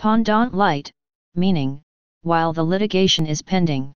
Pendente lite, meaning, while the litigation is pending.